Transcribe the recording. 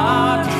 heart.